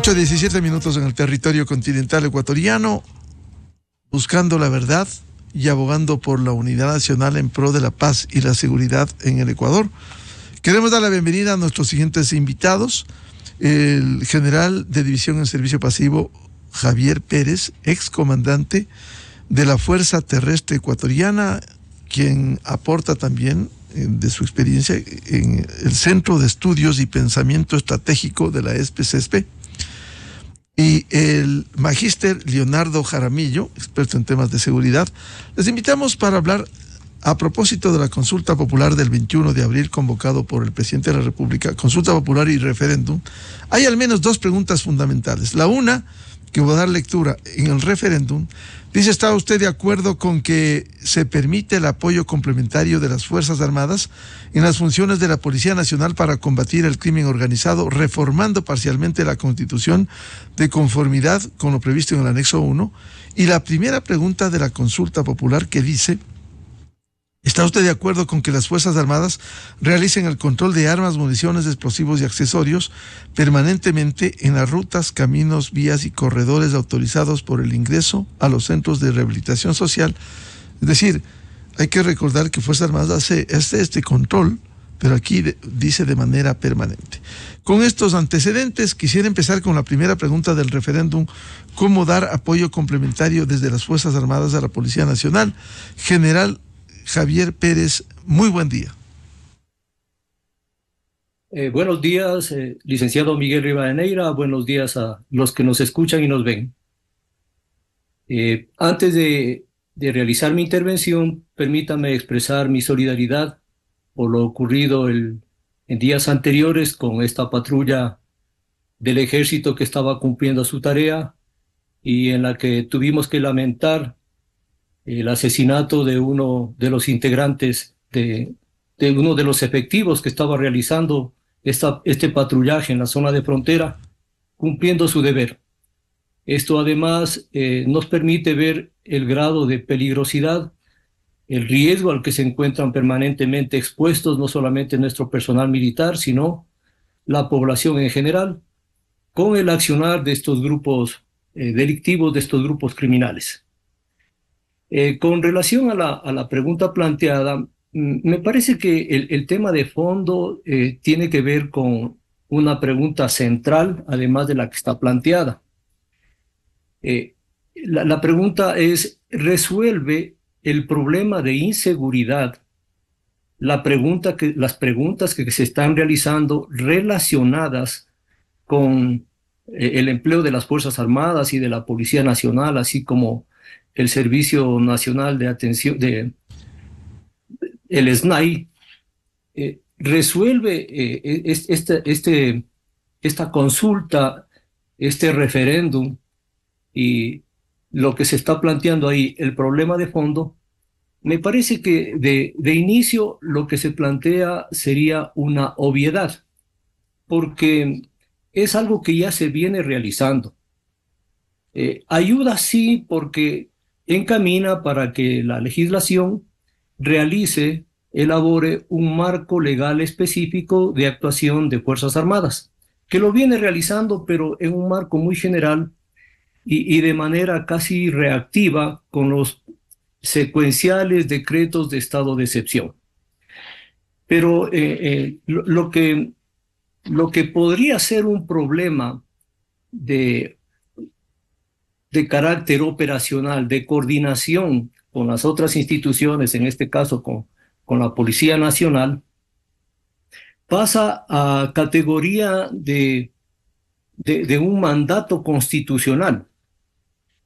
8:17 minutos en el territorio continental ecuatoriano, buscando la verdad y abogando por la unidad nacional en pro de la paz y la seguridad en el Ecuador. Queremos dar la bienvenida a nuestros siguientes invitados. El general de división en servicio pasivo, Javier Pérez, excomandante de la Fuerza Terrestre Ecuatoriana, quien aporta también de su experiencia en el Centro de Estudios y Pensamiento Estratégico de la SPCSP, y el magíster Leonardo Jaramillo, experto en temas de seguridad. Les invitamos para hablar a propósito de la consulta popular del 21 de abril convocado por el presidente de la República, consulta popular y referéndum. Hay al menos dos preguntas fundamentales. La una, que voy a dar lectura en el referéndum, dice: ¿está usted de acuerdo con que se permite el apoyo complementario de las Fuerzas Armadas en las funciones de la Policía Nacional para combatir el crimen organizado, reformando parcialmente la Constitución de conformidad con lo previsto en el anexo 1? Y la primera pregunta de la consulta popular, que dice: ¿está usted de acuerdo con que las Fuerzas Armadas realicen el control de armas, municiones, explosivos y accesorios permanentemente en las rutas, caminos, vías y corredores autorizados por el ingreso a los centros de rehabilitación social? Es decir, hay que recordar que Fuerzas Armadas hace este control, pero aquí dice de manera permanente. Con estos antecedentes, quisiera empezar con la primera pregunta del referéndum: ¿cómo dar apoyo complementario desde las Fuerzas Armadas a la Policía Nacional? General Javier Pérez, muy buen día. Buenos días, licenciado Miguel Rivadeneira. Buenos días a los que nos escuchan y nos ven. Antes de realizar mi intervención, permítame expresar mi solidaridad por lo ocurrido en días anteriores con esta patrulla del ejército que estaba cumpliendo su tarea y en la que tuvimos que lamentar el asesinato de uno de los integrantes, de uno de los efectivos que estaba realizando este patrullaje en la zona de frontera, cumpliendo su deber. Esto además nos permite ver el grado de peligrosidad, el riesgo al que se encuentran permanentemente expuestos no solamente nuestro personal militar, sino la población en general, con el accionar de estos grupos delictivos, de estos grupos criminales. Con relación a la pregunta planteada, me parece que el tema de fondo tiene que ver con una pregunta central, además de la que está planteada. La pregunta es: ¿resuelve el problema de inseguridad las preguntas que se están realizando relacionadas con el empleo de las Fuerzas Armadas y de la Policía Nacional, así como el Servicio Nacional de Atención, el SNAI, resuelve esta consulta, este referéndum y lo que se está planteando ahí, el problema de fondo? Me parece que de inicio lo que se plantea sería una obviedad, porque es algo que ya se viene realizando. Ayuda sí, porque encamina para que la legislación elabore un marco legal específico de actuación de Fuerzas Armadas, que lo viene realizando, pero en un marco muy general y de manera casi reactiva con los secuenciales decretos de estado de excepción. Pero lo que podría ser un problema de carácter operacional, de coordinación con las otras instituciones, en este caso con la Policía Nacional, pasa a categoría de un mandato constitucional.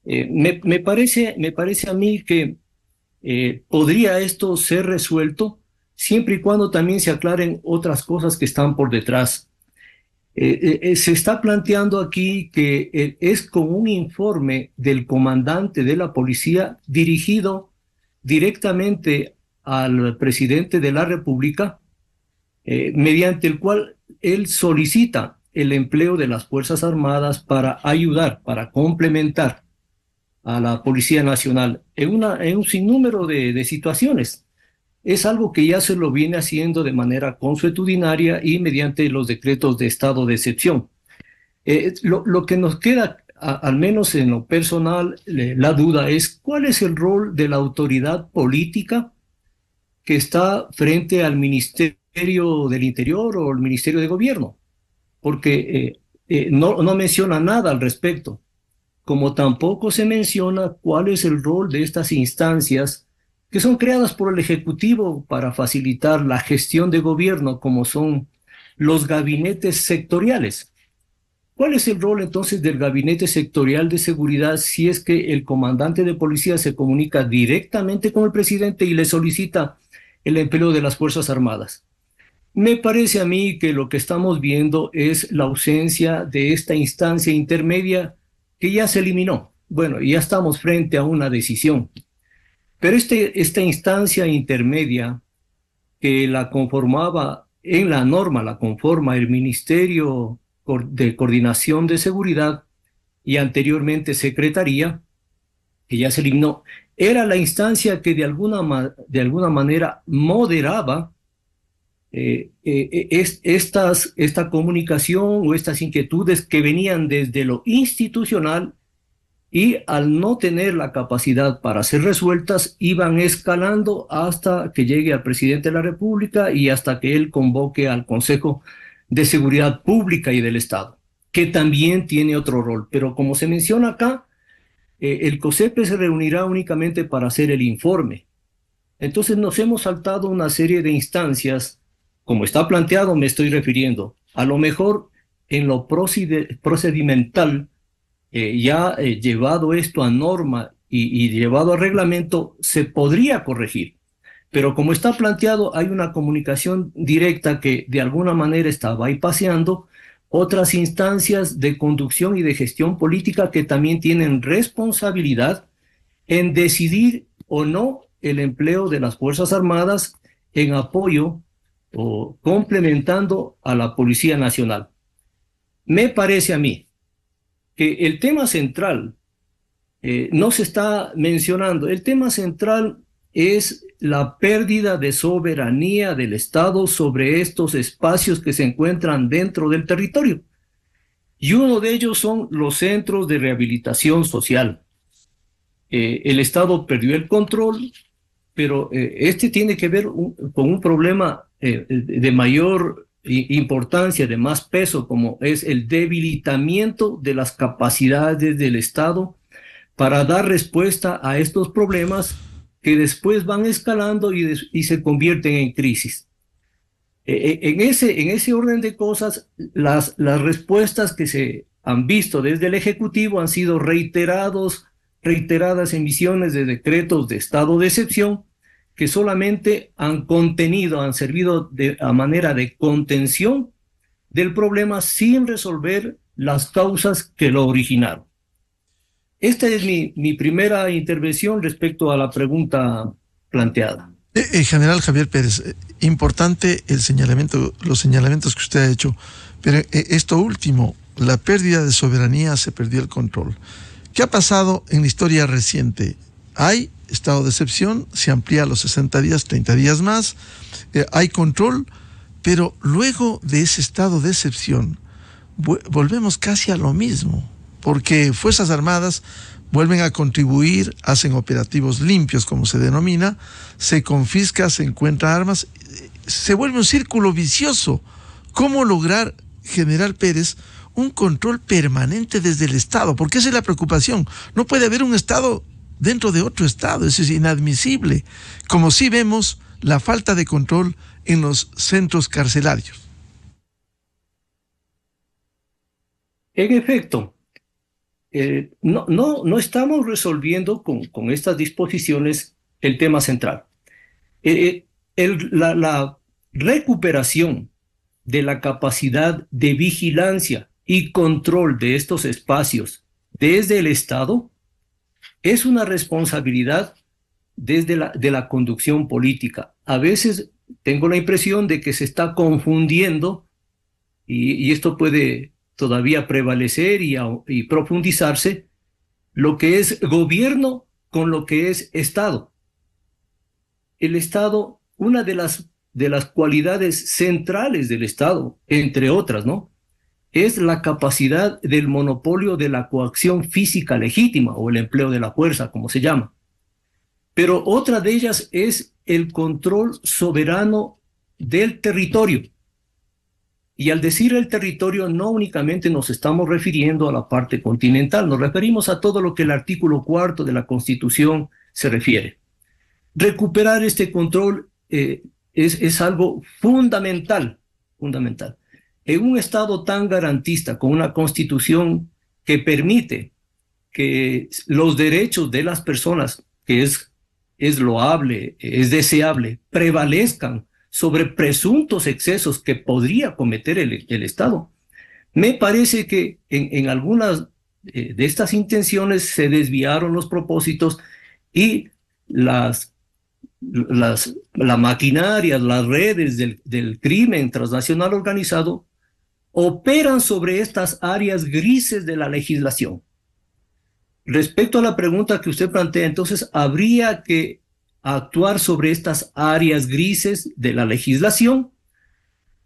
Me parece a mí que podría esto ser resuelto siempre y cuando también se aclaren otras cosas que están por detrás. Se está planteando aquí que es con un informe del comandante de la policía dirigido directamente al presidente de la República, mediante el cual él solicita el empleo de las Fuerzas Armadas para ayudar, para complementar a la Policía Nacional en un sinnúmero de situaciones. Es algo que ya se lo viene haciendo de manera consuetudinaria y mediante los decretos de estado de excepción. Lo que nos queda, al menos en lo personal, la duda es cuál es el rol de la autoridad política que está frente al Ministerio del Interior o el Ministerio de Gobierno, porque no menciona nada al respecto, como tampoco se menciona cuál es el rol de estas instancias que son creadas por el Ejecutivo para facilitar la gestión de gobierno, como son los gabinetes sectoriales. ¿Cuál es el rol entonces del gabinete sectorial de seguridad si es que el comandante de policía se comunica directamente con el presidente y le solicita el empleo de las Fuerzas Armadas? Me parece a mí que lo que estamos viendo es la ausencia de esta instancia intermedia que ya se eliminó. Bueno, ya estamos frente a una decisión. Pero esta instancia intermedia que la conformaba, en la norma la conforma el Ministerio de Coordinación de Seguridad y anteriormente Secretaría, que ya se eliminó, era la instancia que de alguna manera moderaba esta comunicación o estas inquietudes que venían desde lo institucional, y al no tener la capacidad para ser resueltas, iban escalando hasta que llegue al presidente de la República y hasta que él convoque al Consejo de Seguridad Pública y del Estado, que también tiene otro rol. Pero como se menciona acá, el COSEPE se reunirá únicamente para hacer el informe. Entonces nos hemos saltado una serie de instancias, como está planteado me estoy refiriendo. A lo mejor en lo procedimental, llevado esto a norma y llevado a reglamento, se podría corregir. Pero como está planteado, hay una comunicación directa que de alguna manera está bypaseando otras instancias de conducción y de gestión política que también tienen responsabilidad en decidir o no el empleo de las Fuerzas Armadas en apoyo o complementando a la Policía Nacional. Me parece a mí que el tema central no se está mencionando. El tema central es la pérdida de soberanía del Estado sobre estos espacios que se encuentran dentro del territorio. Y uno de ellos son los centros de rehabilitación social. El Estado perdió el control, pero este tiene que ver con un problema de mayor importancia, de más peso, como es el debilitamiento de las capacidades del Estado para dar respuesta a estos problemas que después van escalando y se convierten en crisis. En ese orden de cosas, las respuestas que se han visto desde el Ejecutivo han sido reiteradas emisiones de decretos de estado de excepción que solamente han servido a manera de contención del problema sin resolver las causas que lo originaron. Esta es mi primera intervención respecto a la pregunta planteada. General Javier Pérez, importante los señalamientos que usted ha hecho, pero esto último, la pérdida de soberanía, se perdió el control. ¿Qué ha pasado en la historia reciente? Hay estado de excepción, se amplía a los 60 días, 30 días más, hay control, pero luego de ese estado de excepción volvemos casi a lo mismo, porque Fuerzas Armadas vuelven a contribuir, hacen operativos limpios, como se denomina, se confisca, se encuentra armas, se vuelve un círculo vicioso. ¿Cómo lograr, General Pérez, un control permanente desde el Estado? Porque esa es la preocupación. No puede haber un Estado dentro de otro Estado, eso es inadmisible, como sí vemos la falta de control en los centros carcelarios. En efecto, no estamos resolviendo con estas disposiciones el tema central. La recuperación de la capacidad de vigilancia y control de estos espacios desde el Estado es una responsabilidad desde de la conducción política. A veces tengo la impresión de que se está confundiendo y esto puede todavía prevalecer y profundizarse, lo que es gobierno con lo que es Estado. El Estado, una de las cualidades centrales del Estado, entre otras, ¿no?, es la capacidad del monopolio de la coacción física legítima o el empleo de la fuerza, como se llama. Pero otra de ellas es el control soberano del territorio. Y al decir el territorio no únicamente nos estamos refiriendo a la parte continental, nos referimos a todo lo que el artículo 4 de la Constitución se refiere. Recuperar este control es algo fundamental, fundamental. En un Estado tan garantista, con una Constitución que permite que los derechos de las personas, que es loable, es deseable, prevalezcan sobre presuntos excesos que podría cometer el Estado. Me parece que en algunas de estas intenciones se desviaron los propósitos y la maquinaria, las redes del crimen transnacional organizado operan sobre estas áreas grises de la legislación. Respecto a la pregunta que usted plantea, entonces, habría que actuar sobre estas áreas grises de la legislación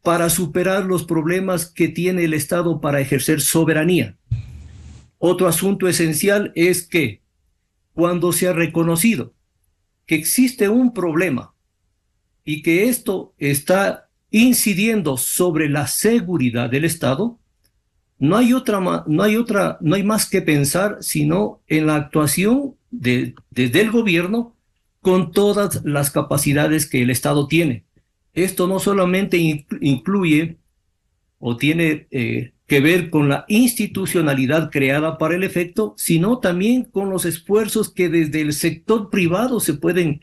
para superar los problemas que tiene el Estado para ejercer soberanía. Otro asunto esencial es que cuando se ha reconocido que existe un problema y que esto está incidiendo sobre la seguridad del Estado, no hay más que pensar sino en la actuación desde el gobierno con todas las capacidades que el Estado tiene. Esto no solamente incluye o tiene que ver con la institucionalidad creada para el efecto, sino también con los esfuerzos que desde el sector privado se pueden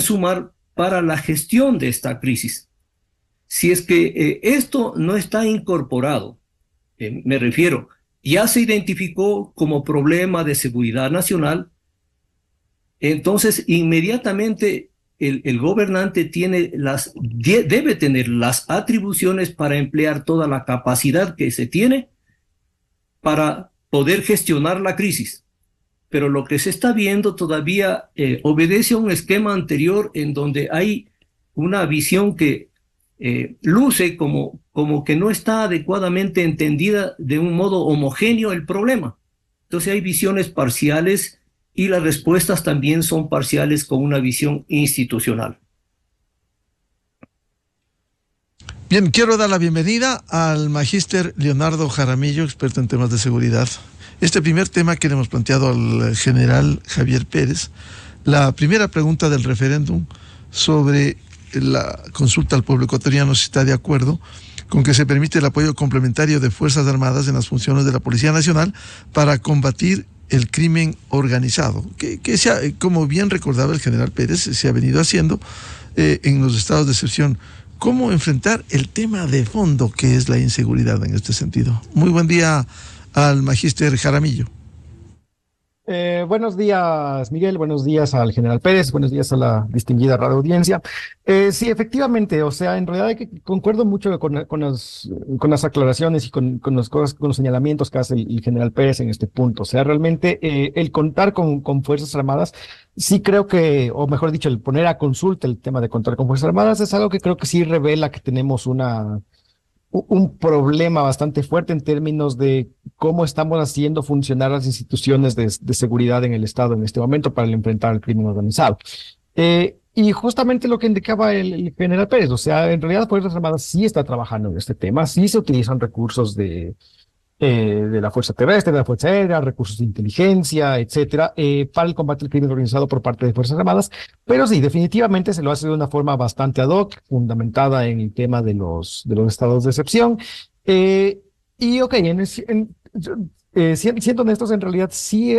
sumar para la gestión de esta crisis. Si es que esto no está incorporado, me refiero, ya se identificó como problema de seguridad nacional, entonces inmediatamente el gobernante debe tener las atribuciones para emplear toda la capacidad que se tiene para poder gestionar la crisis. Pero lo que se está viendo todavía obedece a un esquema anterior en donde hay una visión que luce como que no está adecuadamente entendida de un modo homogéneo el problema. Entonces hay visiones parciales y las respuestas también son parciales con una visión institucional. Bien, quiero dar la bienvenida al magíster Leonardo Jaramillo, experto en temas de seguridad. Este primer tema que le hemos planteado al general Javier Pérez, la primera pregunta del referéndum sobre la consulta al pueblo ecuatoriano, si está de acuerdo con que se permite el apoyo complementario de Fuerzas Armadas en las funciones de la Policía Nacional para combatir el crimen organizado, como bien recordaba el general Pérez, se ha venido haciendo en los estados de excepción. ¿Cómo enfrentar el tema de fondo que es la inseguridad en este sentido? Muy buen día al magíster Jaramillo. Buenos días, Miguel, buenos días al general Pérez, buenos días a la distinguida radio audiencia. Sí, efectivamente, o sea, en realidad concuerdo mucho con las aclaraciones y con los señalamientos que hace el general Pérez en este punto. O sea, realmente el contar con Fuerzas Armadas, sí creo que, o mejor dicho, el poner a consulta el tema de contar con Fuerzas Armadas es algo que creo que sí revela que tenemos un problema bastante fuerte en términos de cómo estamos haciendo funcionar las instituciones de seguridad en el Estado en este momento para enfrentar el crimen organizado. Y justamente lo que indicaba el general Pérez, o sea, en realidad Fuerzas Armadas sí está trabajando en este tema, sí se utilizan recursos de la Fuerza Terrestre, de la Fuerza Aérea, recursos de inteligencia, etcétera, para el combate al crimen organizado por parte de Fuerzas Armadas, pero sí, definitivamente se lo hace de una forma bastante ad hoc, fundamentada en el tema de los estados de excepción, y ok, siendo honestos, en realidad sí,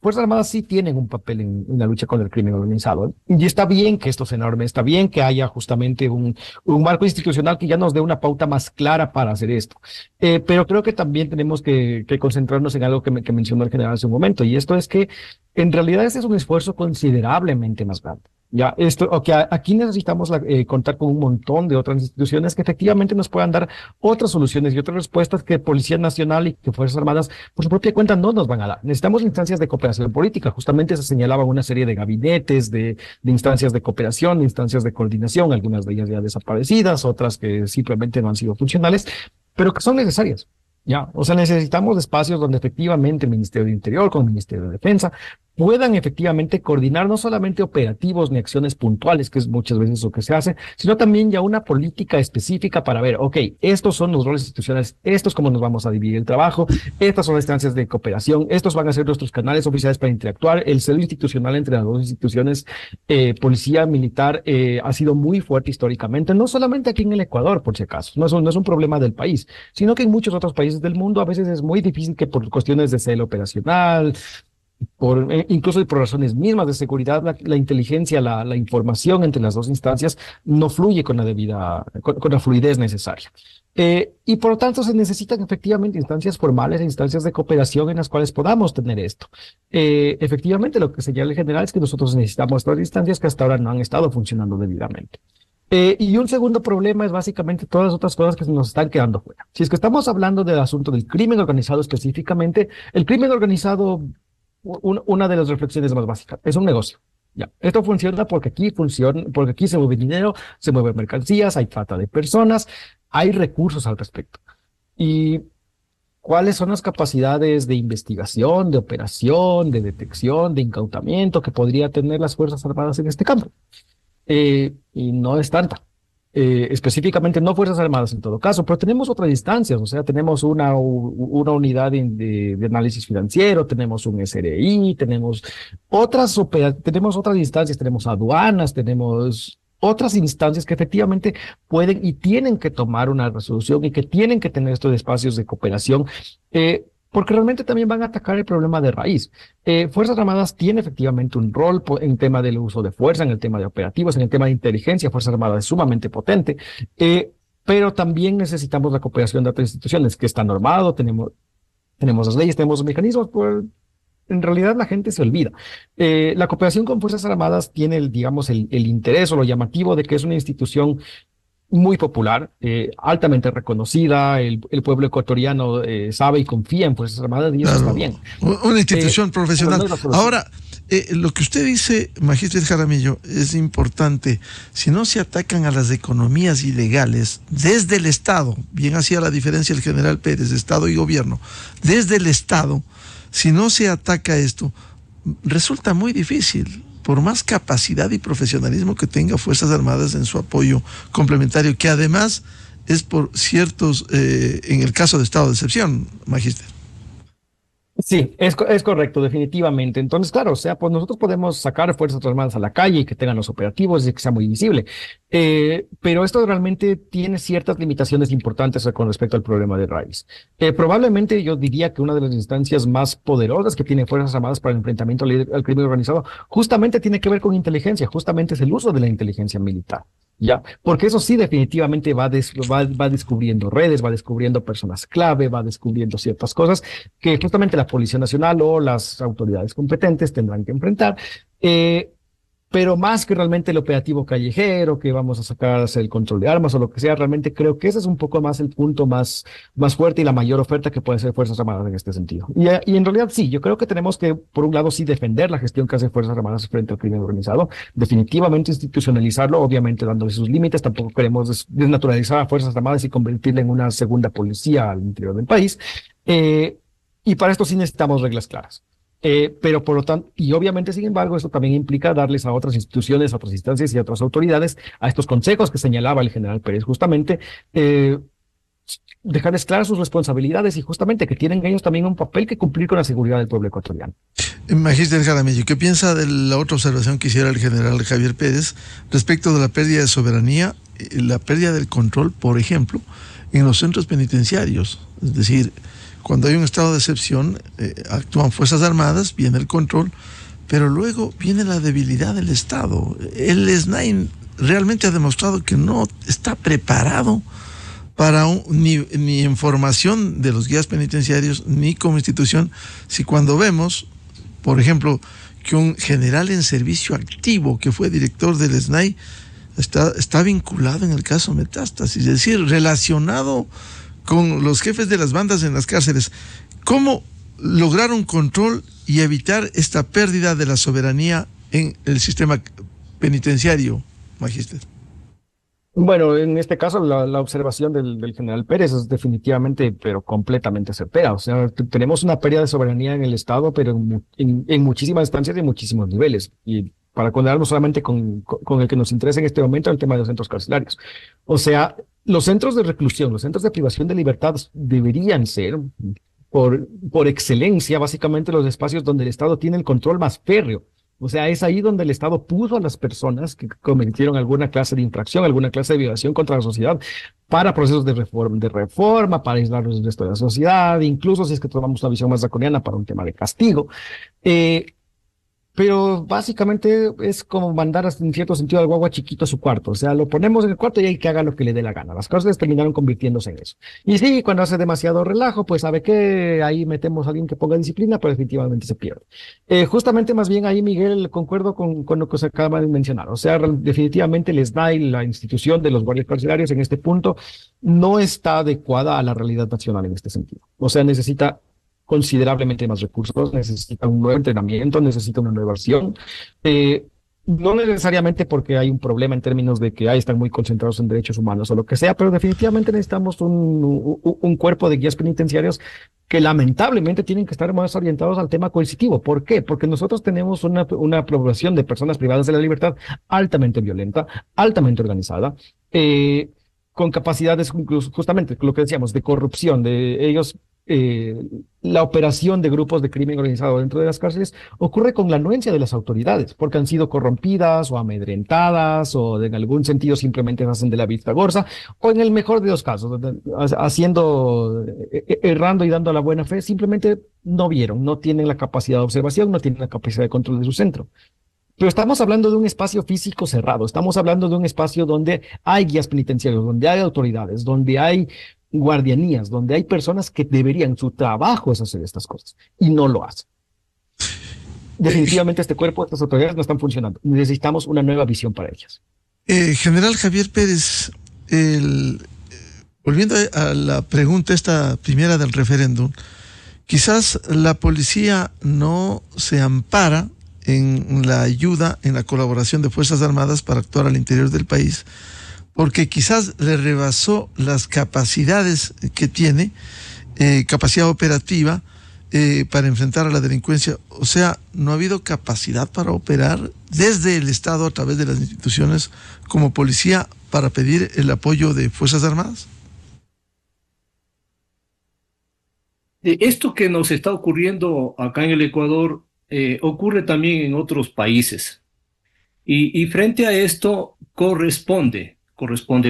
Fuerzas Armadas sí tienen un papel en la lucha contra el crimen organizado, ¿eh? Y está bien que esto sea enorme, está bien que haya justamente un marco institucional que ya nos dé una pauta más clara para hacer esto, pero creo que también tenemos que concentrarnos en algo que mencionó el general hace un momento, y esto es que en realidad este es un esfuerzo considerablemente más grande. Ya, aquí necesitamos contar con un montón de otras instituciones que efectivamente nos puedan dar otras soluciones y otras respuestas que Policía Nacional y que Fuerzas Armadas por su propia cuenta no nos van a dar. Necesitamos instancias de cooperación política. Justamente se señalaba una serie de gabinetes, de instancias de cooperación, de instancias de coordinación, algunas de ellas ya desaparecidas, otras que simplemente no han sido funcionales. pero que son necesarias. Ya, o sea, necesitamos espacios donde efectivamente el Ministerio de Interior con el Ministerio de Defensa puedan efectivamente coordinar no solamente operativos ni acciones puntuales, que es muchas veces lo que se hace, sino también ya una política específica para ver, ok, estos son los roles institucionales, estos cómo nos vamos a dividir el trabajo, estas son las instancias de cooperación, estos van a ser nuestros canales oficiales para interactuar, el celo institucional entre las dos instituciones, policía, militar, ha sido muy fuerte históricamente, no solamente aquí en el Ecuador, por si acaso, no es un problema del país, sino que en muchos otros países del mundo a veces es muy difícil que por cuestiones de celo operacional, incluso por razones mismas de seguridad, la inteligencia, la información entre las dos instancias no fluye con la debida, con la fluidez necesaria. Y por lo tanto se necesitan efectivamente instancias formales e instancias de cooperación en las cuales podamos tener esto. Efectivamente lo que señala el general es que nosotros necesitamos estas instancias que hasta ahora no han estado funcionando debidamente. Y un segundo problema es básicamente todas las otras cosas que nos están quedando fuera. Si es que estamos hablando del asunto del crimen organizado específicamente, el crimen organizado... Una de las reflexiones más básicas. Es un negocio. Ya. Esto funciona, porque aquí se mueve dinero, se mueven mercancías, hay trata de personas, hay recursos al respecto. ¿Y cuáles son las capacidades de investigación, de operación, de detección, de incautamiento que podría tener las Fuerzas Armadas en este campo? Y no es tanta. Específicamente no Fuerzas Armadas en todo caso, pero tenemos otras instancias, o sea, tenemos una unidad de análisis financiero, tenemos un SRI, tenemos otras instancias, tenemos aduanas, tenemos otras instancias que efectivamente pueden y tienen que tomar una resolución y que tienen que tener estos espacios de cooperación, porque realmente también van a atacar el problema de raíz. Fuerzas Armadas tiene efectivamente un rol en tema del uso de fuerza, en el tema de operativos, en el tema de inteligencia. Fuerzas Armadas es sumamente potente, pero también necesitamos la cooperación de otras instituciones, que está normado, tenemos las leyes, tenemos los mecanismos, pues en realidad la gente se olvida. La cooperación con Fuerzas Armadas tiene, el interés o lo llamativo de que es una institución muy popular, altamente reconocida, el pueblo ecuatoriano sabe y confía en Fuerzas Armadas y eso está bien. Una institución profesional. No ahora, lo que usted dice, Magíster Jaramillo, es importante. Si no se atacan a las economías ilegales desde el Estado, bien hacía la diferencia el general Pérez, Estado y gobierno, desde el Estado, si no se ataca esto, resulta muy difícil. Por más capacidad y profesionalismo que tenga Fuerzas Armadas en su apoyo complementario, que además es por ciertos, en el caso de estado de excepción, Magíster. Sí, es correcto, definitivamente. Entonces, claro, o sea, pues nosotros podemos sacar Fuerzas Armadas a la calle y que tengan los operativos y que sea muy visible. Pero esto realmente tiene ciertas limitaciones importantes con respecto al problema de raíz. Probablemente yo diría que una de las instancias más poderosas que tiene Fuerzas Armadas para el enfrentamiento al crimen organizado justamente tiene que ver con inteligencia, justamente es el uso de la inteligencia militar. Ya, porque eso sí definitivamente va descubriendo redes, va descubriendo personas clave, va descubriendo ciertas cosas que justamente la Policía Nacional o las autoridades competentes tendrán que enfrentar, pero más que realmente el operativo callejero, que vamos a sacar el control de armas o lo que sea, realmente creo que ese es un poco más el punto más fuerte y la mayor oferta que puede hacer Fuerzas Armadas en este sentido. Y en realidad sí, yo creo que tenemos que, por un lado, sí defender la gestión que hace Fuerzas Armadas frente al crimen organizado, definitivamente institucionalizarlo, obviamente dándole sus límites, tampoco queremos desnaturalizar a Fuerzas Armadas y convertirla en una segunda policía al interior del país, y para esto sí necesitamos reglas claras. Pero por lo tanto, y obviamente sin embargo esto también implica darles a otras instituciones, a otras instancias y a otras autoridades, a estos consejos que señalaba el general Pérez justamente, dejarles claras sus responsabilidades y justamente que tienen ellos también un papel que cumplir con la seguridad del pueblo ecuatoriano. Magíster Jaramillo, ¿qué piensa de la otra observación que hiciera el general Javier Pérez respecto de la pérdida de soberanía, la pérdida del control, por ejemplo, en los centros penitenciarios? Es decir, cuando hay un estado de excepción, actúan Fuerzas Armadas, viene el control, pero luego viene la debilidad del Estado. El SNAI realmente ha demostrado que no está preparado para ni en formación de los guías penitenciarios, ni como institución. Si cuando vemos, por ejemplo, que un general en servicio activo que fue director del SNAI está vinculado en el caso Metástasis, es decir, relacionado con los jefes de las bandas en las cárceles. ¿Cómo lograr un control y evitar esta pérdida de la soberanía en el sistema penitenciario, Magíster? Bueno, en este caso la observación del general Pérez es definitivamente, pero completamente certera. O sea, tenemos una pérdida de soberanía en el Estado, pero en muchísimas instancias y en muchísimos niveles. Y para condenarnos solamente con el que nos interesa en este momento, el tema de los centros carcelarios. O sea, los centros de reclusión, los centros de privación de libertad deberían ser, por excelencia, básicamente los espacios donde el Estado tiene el control más férreo. O sea, es ahí donde el Estado puso a las personas que cometieron alguna clase de infracción, alguna clase de violación contra la sociedad, para procesos de reforma, para aislarlos del resto de la sociedad, incluso si es que tomamos una visión más draconiana para un tema de castigo. Pero básicamente es como mandar en cierto sentido al guagua chiquito a su cuarto. O sea, lo ponemos en el cuarto y hay que haga lo que le dé la gana. Las cárceles terminaron convirtiéndose en eso. Y sí, cuando hace demasiado relajo, pues sabe que ahí metemos a alguien que ponga disciplina, pero definitivamente se pierde. Justamente más bien ahí, Miguel, concuerdo con lo que se acaba de mencionar. O sea, definitivamente el SNAI, la institución de los guardias carcelarios en este punto, no está adecuada a la realidad nacional en este sentido. O sea, necesita considerablemente más recursos, necesita un nuevo entrenamiento, necesita una nueva acción. No necesariamente porque hay un problema en términos de que ahí están muy concentrados en derechos humanos o lo que sea, pero definitivamente necesitamos un cuerpo de guías penitenciarios que lamentablemente tienen que estar más orientados al tema coercitivo. ¿Por qué? Porque nosotros tenemos una población de personas privadas de la libertad altamente violenta, altamente organizada, con capacidades, incluso, justamente lo que decíamos, de corrupción, de ellos. La operación de grupos de crimen organizado dentro de las cárceles ocurre con la anuencia de las autoridades, porque han sido corrompidas o amedrentadas o en algún sentido simplemente hacen de la vista gorda, o en el mejor de los casos, errando y dando la buena fe, simplemente no vieron, no tienen la capacidad de observación, no tienen la capacidad de control de su centro. Pero estamos hablando de un espacio físico cerrado, estamos hablando de un espacio donde hay guías penitenciarios, donde hay autoridades, donde hay guardianías, donde hay personas que deberían, su trabajo es hacer estas cosas y no lo hacen. Definitivamente este cuerpo, estas autoridades no están funcionando. Necesitamos una nueva visión para ellas. General Javier Pérez, volviendo a la pregunta esta primera del referéndum, quizás la policía no se ampara en la ayuda, en la colaboración de Fuerzas Armadas para actuar al interior del país, porque quizás le rebasó las capacidades que tiene, capacidad operativa para enfrentar a la delincuencia. O sea, no ha habido capacidad para operar desde el Estado a través de las instituciones como policía para pedir el apoyo de Fuerzas Armadas. Esto que nos está ocurriendo acá en el Ecuador ocurre también en otros países. Y frente a esto corresponde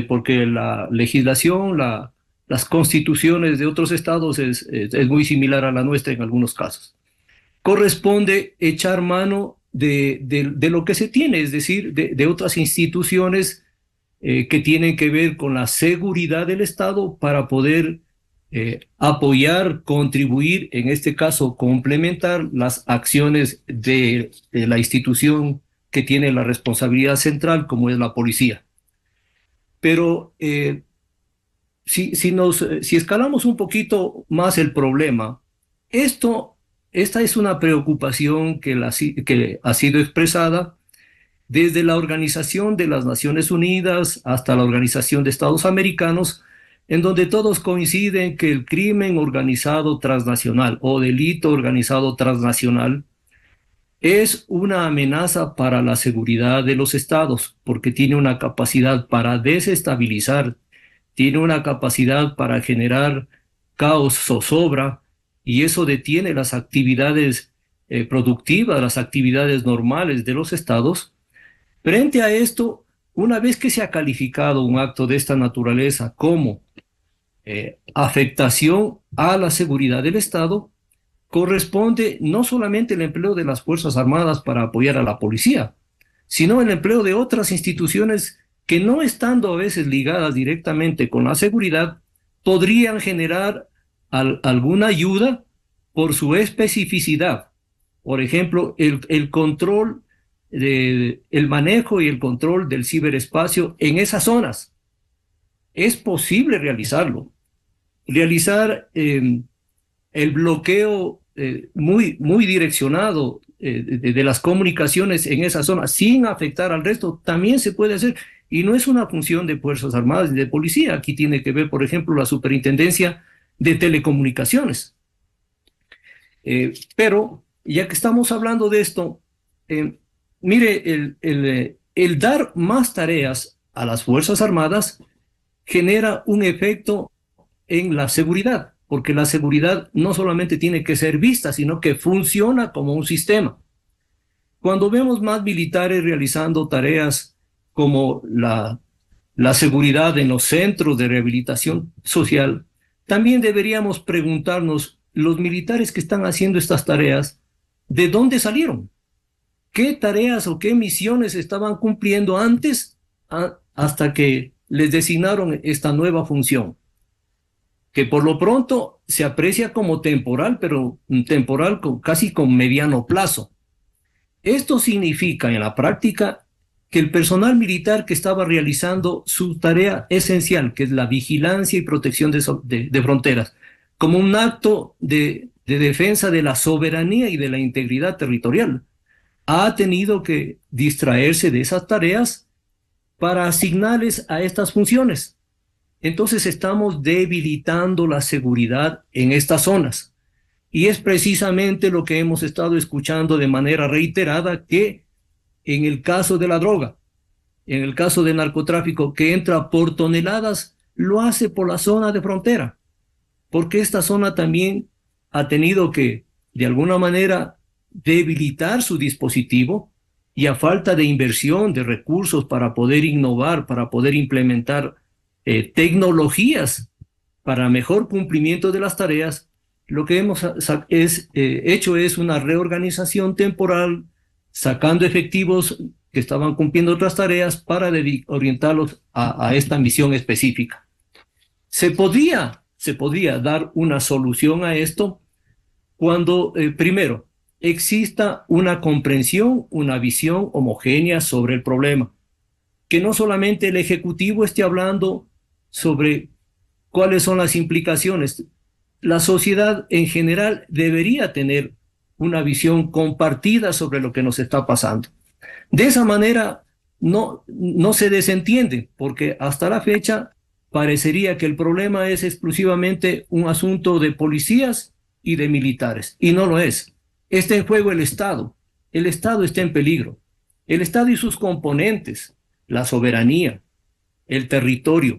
porque la legislación, las constituciones de otros estados es muy similar a la nuestra en algunos casos. Corresponde echar mano de lo que se tiene, es decir, de otras instituciones que tienen que ver con la seguridad del Estado para poder apoyar, contribuir, en este caso complementar las acciones de la institución que tiene la responsabilidad central, como es la policía. Pero si escalamos un poquito más el problema, esta es una preocupación que ha sido expresada desde la Organización de las Naciones Unidas hasta la Organización de Estados Americanos, en donde todos coinciden que el crimen organizado transnacional o delito organizado transnacional es una amenaza para la seguridad de los estados, porque tiene una capacidad para desestabilizar, tiene una capacidad para generar caos, zozobra, y eso detiene las actividades productivas, las actividades normales de los estados. Frente a esto, una vez que se ha calificado un acto de esta naturaleza como afectación a la seguridad del estado, corresponde no solamente el empleo de las Fuerzas Armadas para apoyar a la policía, sino el empleo de otras instituciones que, no estando a veces ligadas directamente con la seguridad, podrían generar alguna ayuda por su especificidad. Por ejemplo, el manejo y el control del ciberespacio en esas zonas. Es posible realizarlo. El bloqueo muy direccionado de las comunicaciones en esa zona sin afectar al resto también se puede hacer, Y no es una función de Fuerzas Armadas y de Policía. Aquí tiene que ver, por ejemplo, la Superintendencia de Telecomunicaciones. Pero, ya que estamos hablando de esto, mire, el dar más tareas a las Fuerzas Armadas genera un efecto en la seguridad, porque la seguridad no solamente tiene que ser vista, sino que funciona como un sistema. Cuando vemos más militares realizando tareas como la seguridad en los centros de rehabilitación social, también deberíamos preguntarnos, los militares que están haciendo estas tareas, ¿de dónde salieron? ¿Qué tareas o qué misiones estaban cumpliendo antes hasta que les designaron esta nueva función? Que por lo pronto se aprecia como temporal, pero temporal casi con mediano plazo. Esto significa en la práctica que el personal militar que estaba realizando su tarea esencial, que es la vigilancia y protección de fronteras, como un acto de defensa de la soberanía y de la integridad territorial, ha tenido que distraerse de esas tareas para asignarles a estas funciones. Entonces estamos debilitando la seguridad en estas zonas. Y es precisamente lo que hemos estado escuchando de manera reiterada, que en el caso de la droga, en el caso del narcotráfico, que entra por toneladas, lo hace por la zona de frontera, porque esta zona también ha tenido que, de alguna manera, debilitar su dispositivo, y a falta de inversión, de recursos para poder innovar, para poder implementar tecnologías para mejor cumplimiento de las tareas, lo que hemos hecho es una reorganización temporal, sacando efectivos que estaban cumpliendo otras tareas para orientarlos a esta misión específica. Se podría dar una solución a esto cuando, primero, exista una comprensión, una visión homogénea sobre el problema. Que no solamente el Ejecutivo esté hablando sobre cuáles son las implicaciones. La sociedad en general debería tener una visión compartida sobre lo que nos está pasando. De esa manera no se desentiende, porque hasta la fecha parecería que el problema es exclusivamente un asunto de policías y de militares, y no lo es. Está en juego el Estado. El Estado está en peligro. El Estado y sus componentes, la soberanía, el territorio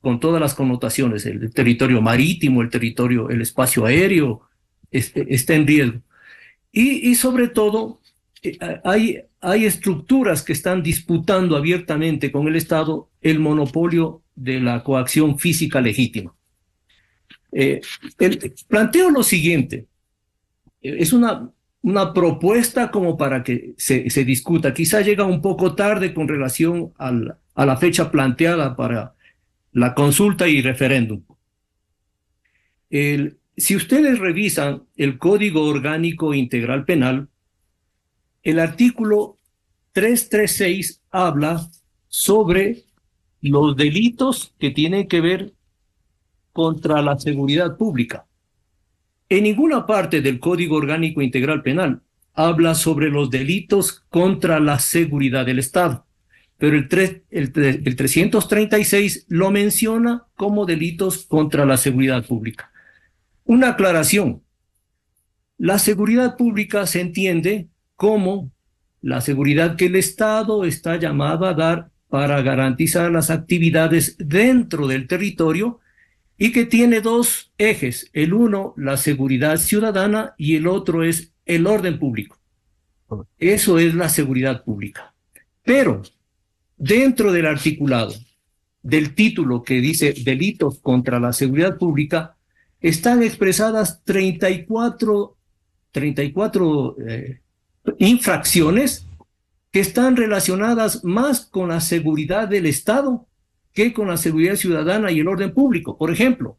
con todas las connotaciones, el territorio marítimo, el espacio aéreo, está en riesgo. Y sobre todo, hay estructuras que están disputando abiertamente con el Estado el monopolio de la coacción física legítima. Planteo lo siguiente. Es una propuesta como para que se discuta. Quizá llega un poco tarde con relación a la fecha planteada para la consulta y referéndum. Si ustedes revisan el Código Orgánico Integral Penal, el artículo 336 habla sobre los delitos que tienen que ver contra la seguridad pública. En ninguna parte del Código Orgánico Integral Penal habla sobre los delitos contra la seguridad del Estado, pero el 336 lo menciona como delitos contra la seguridad pública. Una aclaración: la seguridad pública se entiende como la seguridad que el Estado está llamado a dar para garantizar las actividades dentro del territorio, y que tiene dos ejes. El uno, la seguridad ciudadana, y el otro es el orden público. Eso es la seguridad pública. Pero dentro del articulado, del título que dice delitos contra la seguridad pública, están expresadas 34 infracciones que están relacionadas más con la seguridad del Estado que con la seguridad ciudadana y el orden público. Por ejemplo,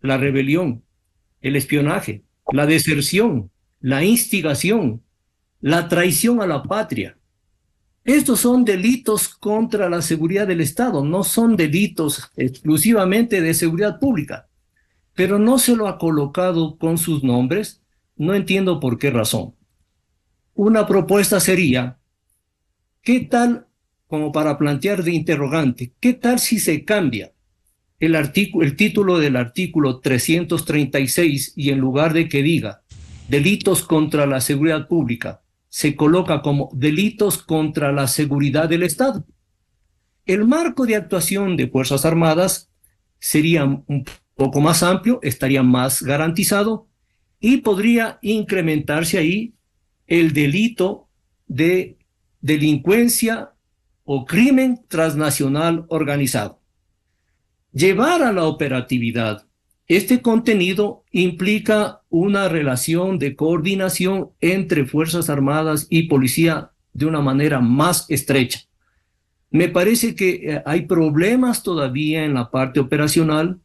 la rebelión, el espionaje, la deserción, la instigación, la traición a la patria. Estos son delitos contra la seguridad del Estado, no son delitos exclusivamente de seguridad pública. Pero no se lo ha colocado con sus nombres, no entiendo por qué razón. Una propuesta sería, ¿qué tal como para plantear de interrogante, ¿qué tal si se cambia el título del artículo 336 y en lugar de que diga delitos contra la seguridad pública, se coloca como delitos contra la seguridad del Estado? El marco de actuación de Fuerzas Armadas sería un poco más amplio, estaría más garantizado y podría incrementarse ahí el delito de delincuencia o crimen transnacional organizado. Llevar a la operatividad este contenido implica una relación de coordinación entre Fuerzas Armadas y Policía de una manera más estrecha. Me parece que hay problemas todavía en la parte operacional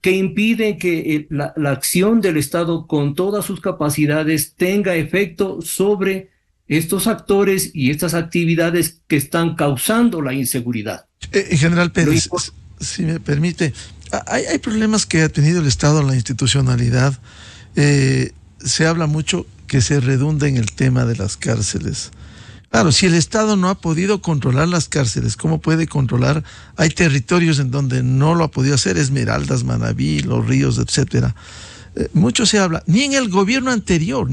que impiden que la acción del Estado con todas sus capacidades tenga efecto sobre estos actores y estas actividades que están causando la inseguridad. General Pérez, si me permite, hay problemas que ha tenido el Estado en la institucionalidad. Se habla mucho que se redunda en el tema de las cárceles. Claro, si el Estado no ha podido controlar las cárceles, ¿cómo puede controlar? Hay territorios en donde no lo ha podido hacer, Esmeraldas, Manabí, Los Ríos, etcétera. Mucho se habla, ni en el gobierno anterior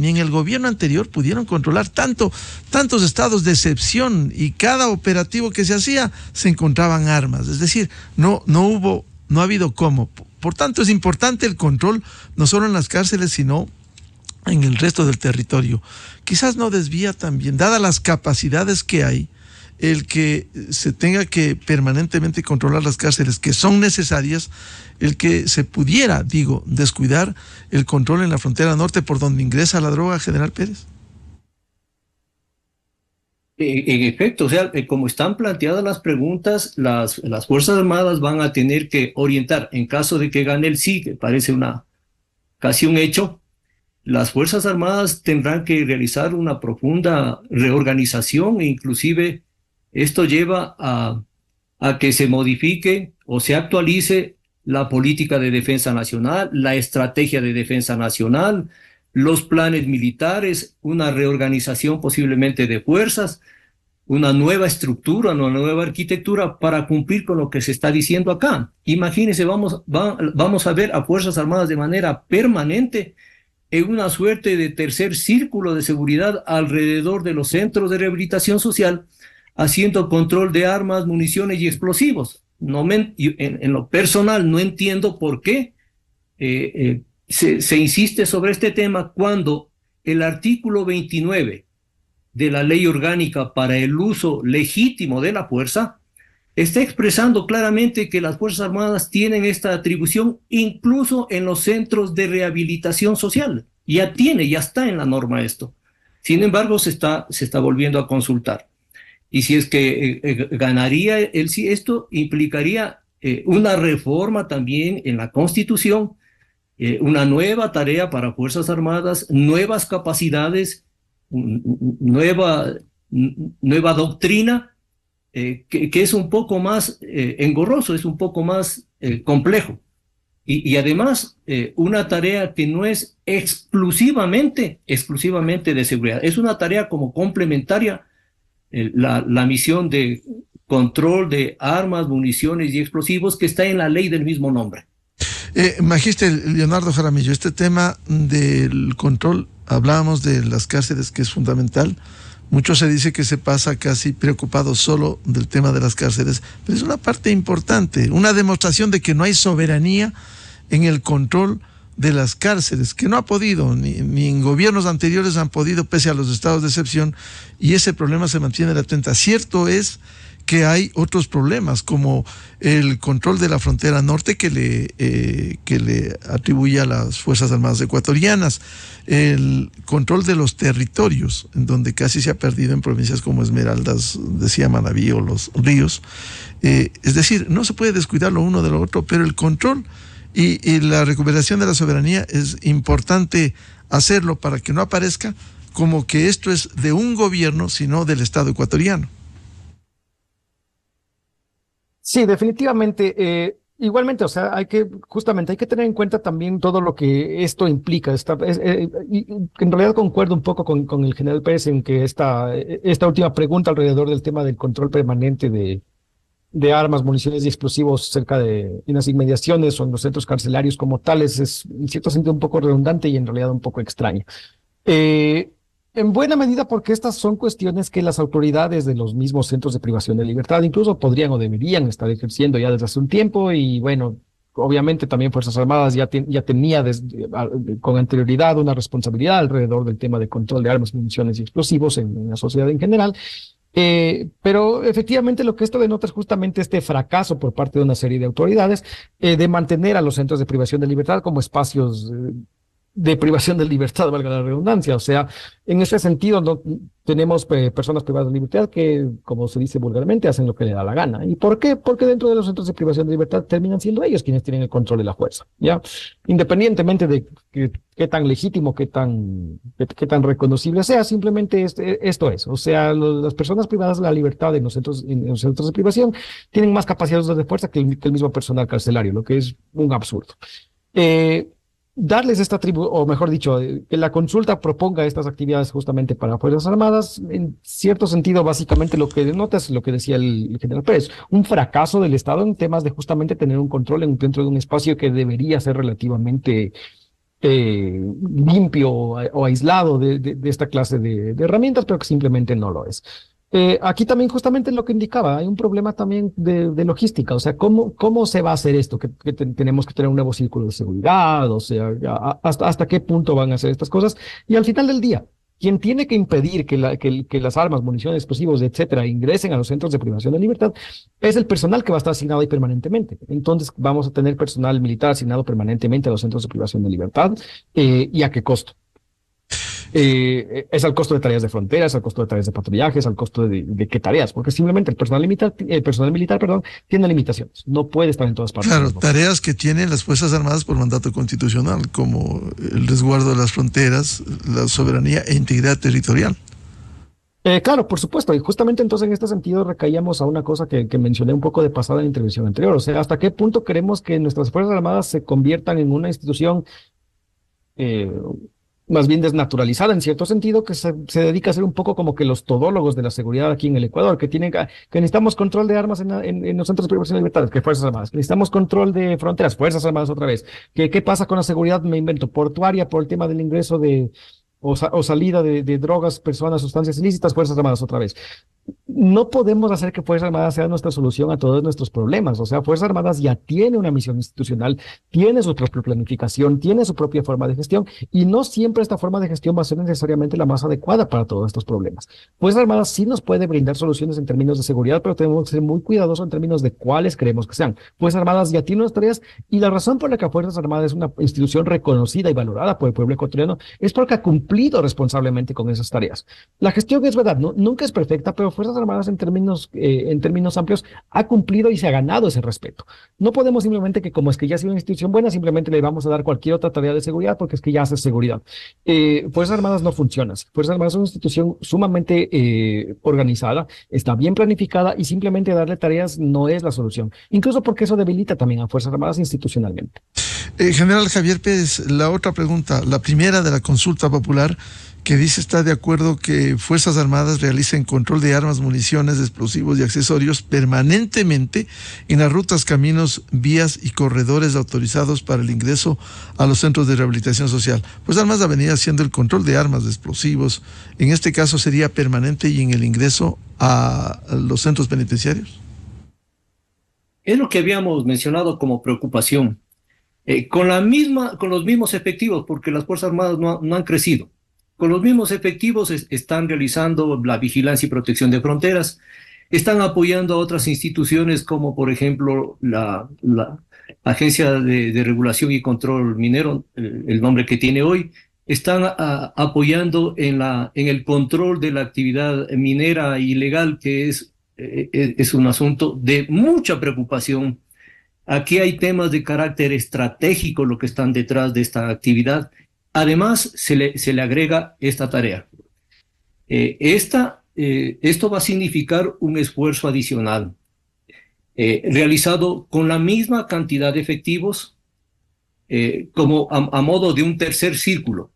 pudieron controlar tantos estados de excepción, y cada operativo que se hacía se encontraban armas, es decir, no ha habido cómo. Por tanto, es importante el control, no solo en las cárceles, sino en el resto del territorio. Quizás no desvía también, dadas las capacidades que hay, el que se tenga que permanentemente controlar las cárceles, que son necesarias, el que se pudiera, digo, descuidar el control en la frontera norte por donde ingresa la droga, General Pérez. En efecto, o sea, como están planteadas las preguntas, las Fuerzas Armadas van a tener que orientar, en caso de que gane el sí, que parece casi un hecho. Las Fuerzas Armadas tendrán que realizar una profunda reorganización, e inclusive esto lleva a que se modifique o se actualice la política de defensa nacional, la estrategia de defensa nacional, los planes militares, una reorganización posiblemente de fuerzas, una nueva estructura, una nueva arquitectura para cumplir con lo que se está diciendo acá. Imagínense, vamos a ver a Fuerzas Armadas de manera permanente en una suerte de tercer círculo de seguridad alrededor de los centros de rehabilitación social, haciendo control de armas, municiones y explosivos. En lo personal no entiendo por qué se insiste sobre este tema cuando el artículo 29 de la Ley Orgánica para el Uso Legítimo de la Fuerza está expresando claramente que las Fuerzas Armadas tienen esta atribución incluso en los centros de rehabilitación social. Ya está en la norma esto. Sin embargo, se está volviendo a consultar. Y si es que ganaría el sí, esto implicaría una reforma también en la Constitución, una nueva tarea para Fuerzas Armadas, nuevas capacidades, nueva doctrina, que es un poco más engorroso, es un poco más complejo. Y además, una tarea que no es exclusivamente de seguridad, es una tarea como complementaria, la misión de control de armas, municiones y explosivos que está en la ley del mismo nombre. Magíster Leonardo Jaramillo, este tema del control, hablábamos de las cárceles, que es fundamental. Mucho se dice que se pasa casi preocupado solo del tema de las cárceles, pero es una parte importante, una demostración de que no hay soberanía en el control de las cárceles, que no ha podido, ni en gobiernos anteriores han podido, pese a los estados de excepción, y ese problema se mantiene latente. Cierto es que hay otros problemas, como el control de la frontera norte que le atribuye a las Fuerzas Armadas ecuatorianas, el control de los territorios, en donde casi se ha perdido en provincias como Esmeraldas, decía Manabí, o Los Ríos. Es decir, no se puede descuidar lo uno de lo otro, pero el control y la recuperación de la soberanía es importante hacerlo para que no aparezca como que esto es de un gobierno, sino del Estado ecuatoriano. Sí, definitivamente. Igualmente, o sea, hay que tener en cuenta también todo lo que esto implica. Y en realidad concuerdo un poco con el general Pérez en que esta última pregunta alrededor del tema del control permanente de armas, municiones y explosivos cerca de, en las inmediaciones o en los centros carcelarios como tales, es en cierto sentido un poco redundante y en realidad un poco extraña. En buena medida porque estas son cuestiones que las autoridades de los mismos centros de privación de libertad incluso podrían o deberían estar ejerciendo ya desde hace un tiempo, y bueno, obviamente también Fuerzas Armadas ya tenía con anterioridad una responsabilidad alrededor del tema de control de armas, municiones y explosivos en la sociedad en general. Pero efectivamente lo que esto denota es justamente este fracaso por parte de una serie de autoridades de mantener a los centros de privación de libertad como espacios de privación de libertad, valga la redundancia. O sea, en ese sentido no tenemos personas privadas de libertad que, como se dice vulgarmente, hacen lo que le da la gana. ¿Y por qué? Porque dentro de los centros de privación de libertad terminan siendo ellos quienes tienen el control de la fuerza, ¿ya? Independientemente de qué tan legítimo, qué tan reconocible sea, simplemente esto es. O sea, las personas privadas de la libertad en los centros de privación tienen más capacidades de fuerza que el mismo personal carcelario, lo que es un absurdo. Darles esta atribución, o mejor dicho, que la consulta proponga estas actividades justamente para Fuerzas Armadas, en cierto sentido, básicamente lo que denota es lo que decía el general Pérez, un fracaso del Estado en temas de justamente tener un control dentro de un espacio que debería ser relativamente limpio o aislado de esta clase de herramientas, pero que simplemente no lo es. Aquí también justamente lo que indicaba, hay un problema también de logística, o sea, ¿cómo se va a hacer esto? ¿Tenemos que tener un nuevo círculo de seguridad? O sea, ¿hasta qué punto van a hacer estas cosas? Y al final del día, quien tiene que impedir que las armas, municiones, explosivos, etcétera, ingresen a los centros de privación de libertad, es el personal que va a estar asignado ahí permanentemente. Entonces vamos a tener personal militar asignado permanentemente a los centros de privación de libertad, ¿y a qué costo? Es al costo de tareas de fronteras, al costo de tareas de patrullajes, al costo de qué tareas, porque simplemente el personal militar tiene limitaciones, no puede estar en todas partes. Claro, tareas que tienen las Fuerzas Armadas por mandato constitucional, como el resguardo de las fronteras, la soberanía e integridad territorial. Claro, por supuesto, y justamente entonces en este sentido recaíamos a una cosa que mencioné un poco de pasada en la intervención anterior, o sea, ¿hasta qué punto queremos que nuestras Fuerzas Armadas se conviertan en una institución más bien desnaturalizada en cierto sentido, que se dedica a ser un poco como que los todólogos de la seguridad aquí en el Ecuador, que necesitamos control de armas en los centros de privación de libertades, que Fuerzas Armadas, que necesitamos control de fronteras, Fuerzas Armadas otra vez, que qué pasa con la seguridad, me invento, portuaria por el tema del ingreso o salida de drogas, personas, sustancias ilícitas, Fuerzas Armadas otra vez. No podemos hacer que Fuerzas Armadas sea nuestra solución a todos nuestros problemas. O sea, Fuerzas Armadas ya tiene una misión institucional, tiene su propia planificación, tiene su propia forma de gestión, y no siempre esta forma de gestión va a ser necesariamente la más adecuada para todos estos problemas. Fuerzas Armadas sí nos puede brindar soluciones en términos de seguridad, pero tenemos que ser muy cuidadosos en términos de cuáles creemos que sean. Fuerzas Armadas ya tiene unas tareas, y la razón por la que Fuerzas Armadas es una institución reconocida y valorada por el pueblo ecuatoriano es porque ha cumplido responsablemente con esas tareas. La gestión es verdad, nunca es perfecta, pero Fuerzas Armadas en términos amplios ha cumplido y se ha ganado ese respeto. No podemos simplemente que, como es que ya ha sido una institución buena, simplemente le vamos a dar cualquier otra tarea de seguridad porque es que ya hace seguridad. Fuerzas Armadas no funciona. Fuerzas Armadas es una institución sumamente organizada, está bien planificada, y simplemente darle tareas no es la solución. Incluso porque eso debilita también a Fuerzas Armadas institucionalmente. General Javier Pérez, la otra pregunta, la primera de la consulta popular, que dice está de acuerdo que Fuerzas Armadas realicen control de armas, municiones, explosivos y accesorios permanentemente en las rutas, caminos, vías y corredores autorizados para el ingreso a los centros de rehabilitación social. Fuerzas Armadas venía haciendo el control de armas, de explosivos, en este caso sería permanente y en el ingreso a los centros penitenciarios. Es lo que habíamos mencionado como preocupación, con los mismos efectivos, porque las Fuerzas Armadas no han crecido. Con los mismos efectivos están realizando la vigilancia y protección de fronteras, están apoyando a otras instituciones como por ejemplo la Agencia de Regulación y Control Minero, el nombre que tiene hoy, están apoyando en el control de la actividad minera ilegal, que es un asunto de mucha preocupación. Aquí hay temas de carácter estratégico lo que están detrás de esta actividad. Además, se le agrega esta tarea. Esto va a significar un esfuerzo adicional. realizado con la misma cantidad de efectivos, como a modo de un tercer círculo,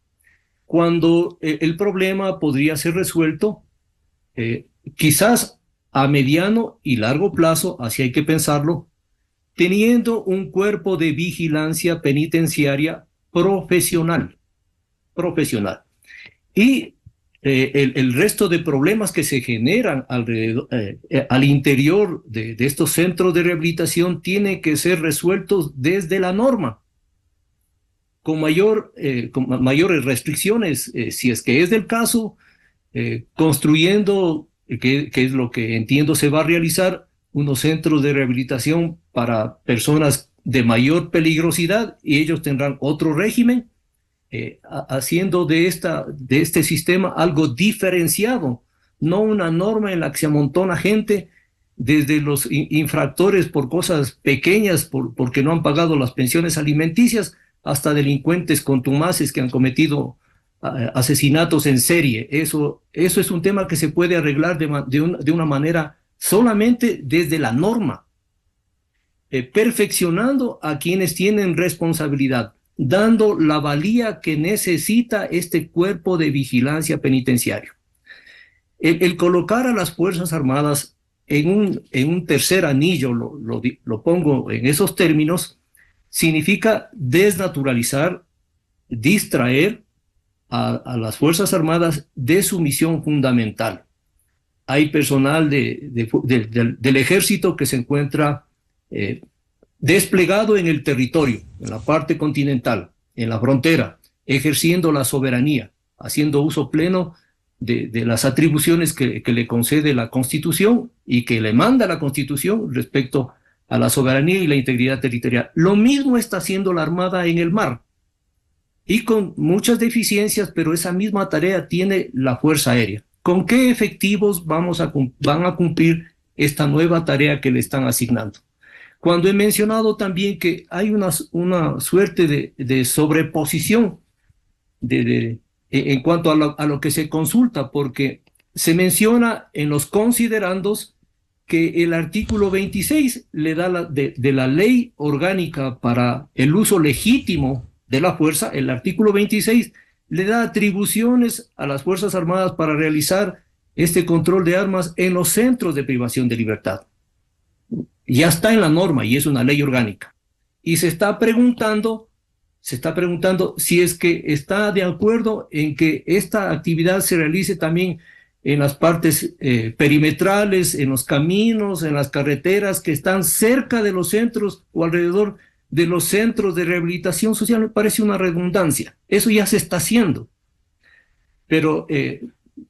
cuando el problema podría ser resuelto quizás a mediano y largo plazo, así hay que pensarlo, teniendo un cuerpo de vigilancia penitenciaria profesional. Y el resto de problemas que se generan alrededor, al interior de estos centros de rehabilitación tienen que ser resueltos desde la norma, con mayores restricciones, si es que es del caso, construyendo, que es lo que entiendo se va a realizar, unos centros de rehabilitación para personas de mayor peligrosidad, y ellos tendrán otro régimen, haciendo de este sistema algo diferenciado, no una norma en la que se amontona gente, desde los infractores por cosas pequeñas, porque no han pagado las pensiones alimenticias, hasta delincuentes contumaces que han cometido asesinatos en serie. Eso es un tema que se puede arreglar de una manera solamente desde la norma, perfeccionando a quienes tienen responsabilidad, dando la valía que necesita este cuerpo de vigilancia penitenciario. El colocar a las Fuerzas Armadas en un tercer anillo, lo pongo en esos términos, significa desnaturalizar, distraer a las Fuerzas Armadas de su misión fundamental. Hay personal del ejército que se encuentra desplegado en el territorio, en la parte continental, en la frontera, ejerciendo la soberanía, haciendo uso pleno de las atribuciones que le concede la Constitución y que le manda la Constitución respecto a la soberanía y la integridad territorial. Lo mismo está haciendo la Armada en el mar, y con muchas deficiencias, pero esa misma tarea tiene la Fuerza Aérea. ¿Con qué efectivos van a cumplir esta nueva tarea que le están asignando? Cuando he mencionado también que hay una suerte de sobreposición en cuanto a lo que se consulta, porque se menciona en los considerandos que el artículo 26 le da de la ley orgánica para el uso legítimo de la fuerza, el artículo 26 le da atribuciones a las Fuerzas Armadas para realizar este control de armas en los centros de privación de libertad. Ya está en la norma y es una ley orgánica. Y se está preguntando si es que está de acuerdo en que esta actividad se realice también en las partes perimetrales, en los caminos, en las carreteras que están cerca de los centros o alrededor de los centros de rehabilitación social. Me parece una redundancia. Eso ya se está haciendo. Pero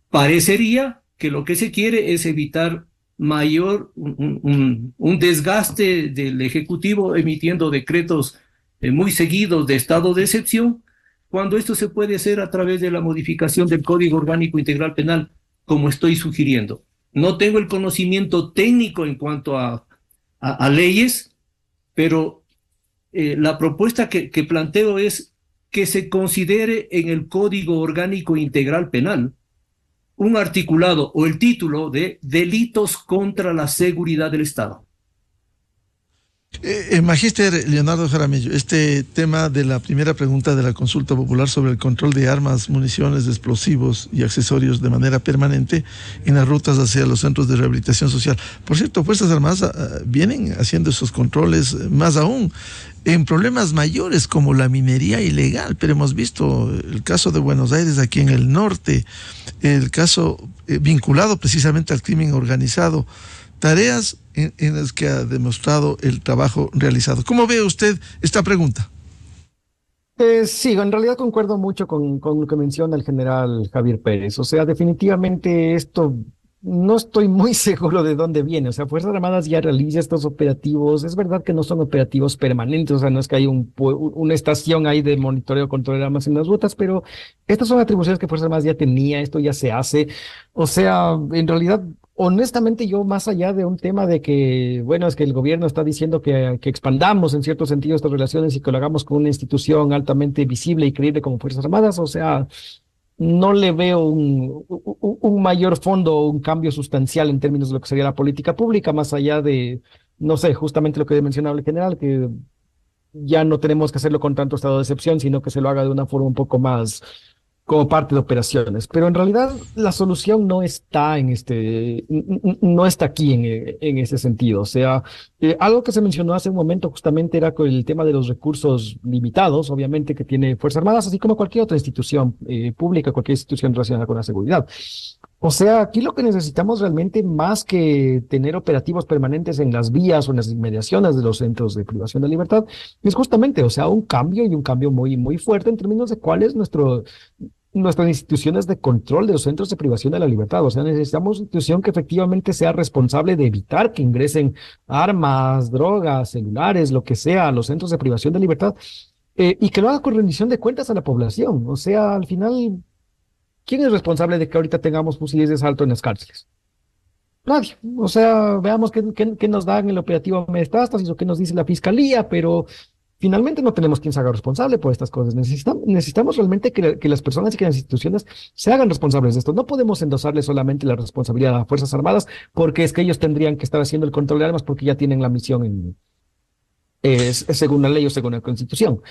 parecería que lo que se quiere es evitar un desgaste del Ejecutivo emitiendo decretos muy seguidos de estado de excepción, cuando esto se puede hacer a través de la modificación del Código Orgánico Integral Penal, como estoy sugiriendo. No tengo el conocimiento técnico en cuanto a leyes, pero la propuesta que planteo es que se considere en el Código Orgánico Integral Penal un articulado o el título de delitos contra la seguridad del Estado. Magíster Leonardo Jaramillo, este tema de la primera pregunta de la consulta popular sobre el control de armas, municiones, explosivos y accesorios de manera permanente en las rutas hacia los centros de rehabilitación social. Por cierto, Fuerzas Armadas vienen haciendo esos controles, más aún en problemas mayores como la minería ilegal, pero hemos visto el caso de Buenos Aires aquí en el norte, el caso vinculado precisamente al crimen organizado, tareas en las que ha demostrado el trabajo realizado. ¿Cómo ve usted esta pregunta? Sí, en realidad concuerdo mucho con lo que menciona el general Javier Pérez. O sea, definitivamente esto no estoy muy seguro de dónde viene. O sea, Fuerzas Armadas ya realiza estos operativos. Es verdad que no son operativos permanentes. O sea, no es que hay una estación ahí de monitoreo, control de armas en las rutas, pero estas son atribuciones que Fuerzas Armadas ya tenía. Esto ya se hace. O sea, en realidad, honestamente, yo más allá de un tema de que, bueno, es que el gobierno está diciendo que expandamos en cierto sentido estas relaciones y que lo hagamos con una institución altamente visible y creíble como Fuerzas Armadas, o sea, no le veo un mayor fondo o un cambio sustancial en términos de lo que sería la política pública, más allá de no sé, justamente lo que mencionaba el general, que ya no tenemos que hacerlo con tanto estado de excepción, sino que se lo haga de una forma un poco más como parte de operaciones. Pero en realidad la solución no está en no está aquí en ese sentido. O sea, algo que se mencionó hace un momento justamente era con el tema de los recursos limitados, obviamente, que tiene Fuerzas Armadas, así como cualquier otra institución pública, cualquier institución relacionada con la seguridad. O sea, aquí lo que necesitamos realmente, más que tener operativos permanentes en las vías o en las inmediaciones de los centros de privación de libertad, es justamente, o sea, un cambio, y un cambio muy, muy fuerte en términos de cuál es nuestras instituciones de control de los centros de privación de la libertad. O sea, necesitamos una institución que efectivamente sea responsable de evitar que ingresen armas, drogas, celulares, lo que sea, a los centros de privación de libertad, y que lo haga con rendición de cuentas a la población. O sea, al final, ¿quién es responsable de que ahorita tengamos fusiles de asalto en las cárceles? Nadie. O sea, veamos qué nos dan el operativo Metástasis o qué nos dice la fiscalía, pero finalmente no tenemos quien se haga responsable por estas cosas. Necesitamos realmente que las personas y que las instituciones se hagan responsables de esto. No podemos endosarle solamente la responsabilidad a las Fuerzas Armadas, porque es que ellos tendrían que estar haciendo el control de armas porque ya tienen la misión según la ley o según la Constitución.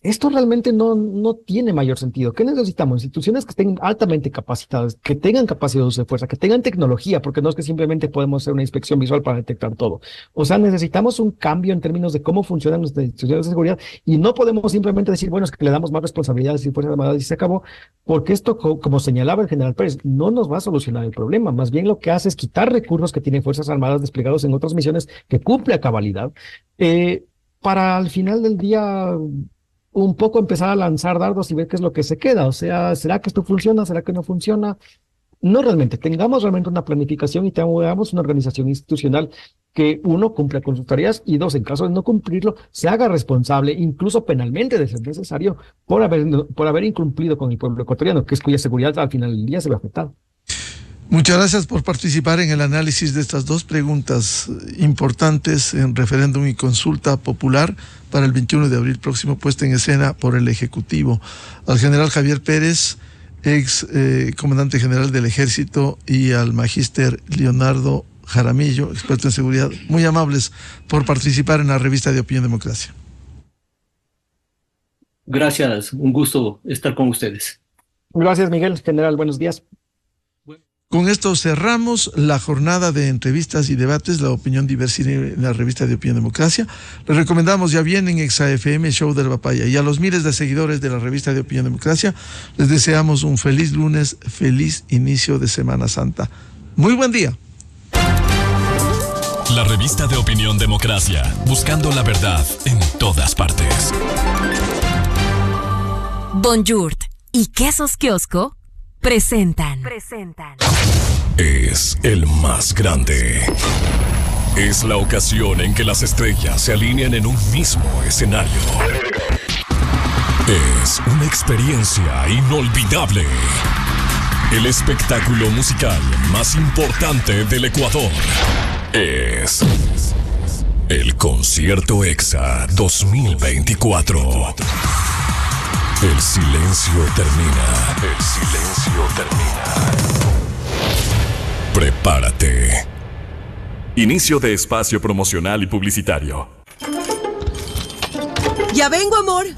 Esto realmente no tiene mayor sentido. ¿Qué necesitamos? Instituciones que estén altamente capacitadas, que tengan capacidad de uso de fuerza, que tengan tecnología, porque no es que simplemente podemos hacer una inspección visual para detectar todo. O sea, necesitamos un cambio en términos de cómo funcionan nuestras instituciones de seguridad, y no podemos simplemente decir, bueno, es que le damos más responsabilidades y Fuerzas Armadas y se acabó, porque esto, como señalaba el general Pérez, no nos va a solucionar el problema. Más bien lo que hace es quitar recursos que tienen Fuerzas Armadas desplegados en otras misiones que cumple a cabalidad, para al final del día un poco empezar a lanzar dardos y ver qué es lo que se queda. O sea, ¿será que esto funciona? ¿Será que no funciona? No realmente. Tengamos realmente una planificación y tengamos una organización institucional que, uno, cumpla con sus tareas y, dos, en caso de no cumplirlo, se haga responsable, incluso penalmente, de ser necesario, por haber incumplido con el pueblo ecuatoriano, que es cuya seguridad al final del día se ve afectada. Muchas gracias por participar en el análisis de estas dos preguntas importantes en referéndum y consulta popular para el 21 de abril próximo, puesta en escena por el Ejecutivo. Al general Javier Pérez, ex comandante general del Ejército, y al magíster Leonardo Jaramillo, experto en seguridad, muy amables por participar en la revista de Opinión Democracia. Gracias, un gusto estar con ustedes. Gracias, Miguel. General, buenos días. Con esto cerramos la jornada de entrevistas y debates, la opinión diversa en la revista de Opinión Democracia. Les recomendamos, ya bien, en ExaFM, Show del Papaya. Y a los miles de seguidores de la revista de Opinión Democracia, les deseamos un feliz lunes, feliz inicio de Semana Santa. Muy buen día. La revista de Opinión Democracia, buscando la verdad en todas partes. Bonjour y Quesos Kiosco presentan. Es el más grande. Es la ocasión en que las estrellas se alinean en un mismo escenario. Es una experiencia inolvidable. El espectáculo musical más importante del Ecuador es el concierto EXA 2024. El silencio termina. El silencio termina. Prepárate. Inicio de espacio promocional y publicitario. Ya vengo, amor.